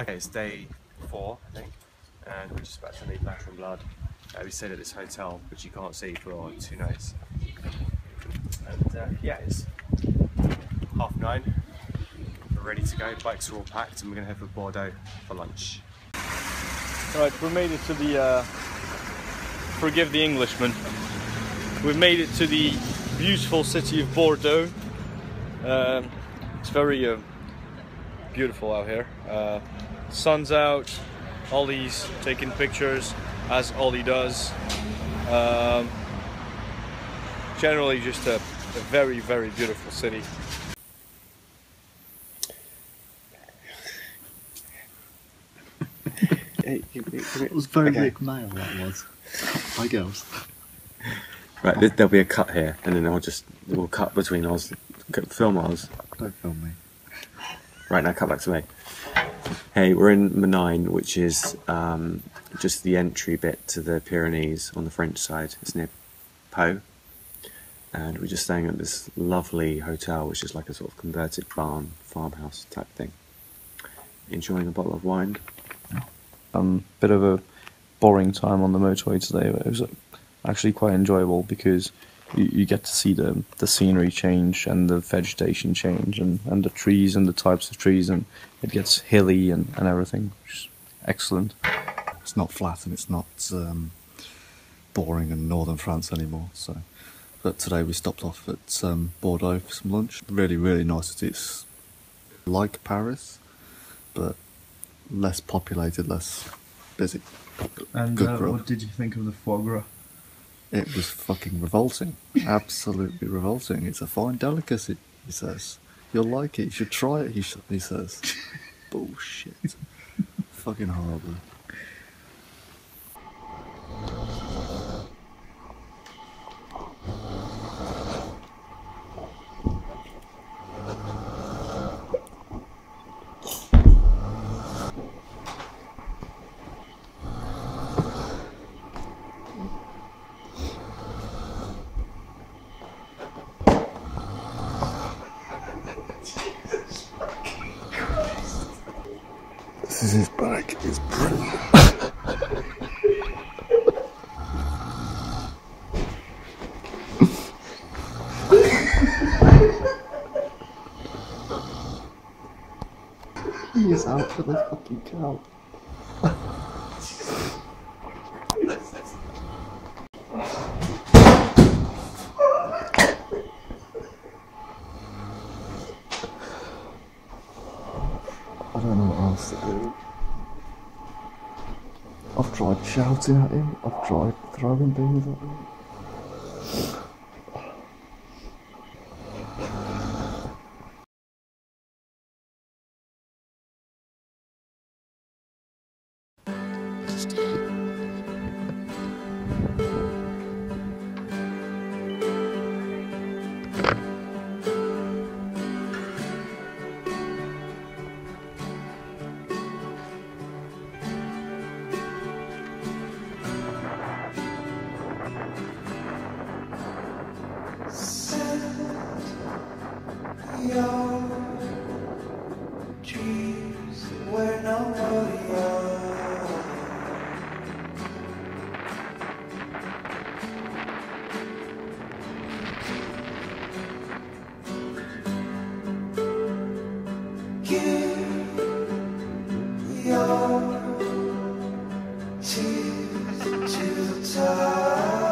Okay, it's day 4, I think, and we're just about to leave back from Lard. We stayed at this hotel, which you can't see, for 2 nights. And yeah, it's 9:30. We're ready to go, bikes are all packed, and we're going to head for Bordeaux for lunch. Alright, we've made it to the, forgive the Englishman, we've made it to the beautiful city of Bordeaux. It's very beautiful out here. Sun's out, Ollie's taking pictures as Ollie does. Generally just a very, very beautiful city. It was very big male, that was. My girls. Right, there'll be a cut here, and then we'll cut between us. Film us. Don't film me. Right, now cut back to me. Hey, we're in Menin, which is just the entry bit to the Pyrenees on the French side. It's near Pau. And we're just staying at this lovely hotel, which is like a sort of converted barn, farmhouse type thing. Enjoying a bottle of wine. Bit of a boring time on the motorway today, but it was actually quite enjoyable because you get to see the scenery change and the vegetation change and the trees and the types of trees, and it gets hilly and everything, which is excellent. It's not flat and it's not boring in northern France anymore. So, but today we stopped off at Bordeaux for some lunch. Really, really nice. It's like Paris, but less populated, less busy. And what did you think of the foie gras? It was fucking revolting. Absolutely revolting. It's a fine delicacy, he says. You'll like it, you should try it, he says. Bullshit. Fucking horrible. His bike is brilliant. He is out for the fucking cow. I don't know what else to do. I've tried shouting at him, I've tried throwing things at him. Your dreams were no more yours. Give your tears to the tide.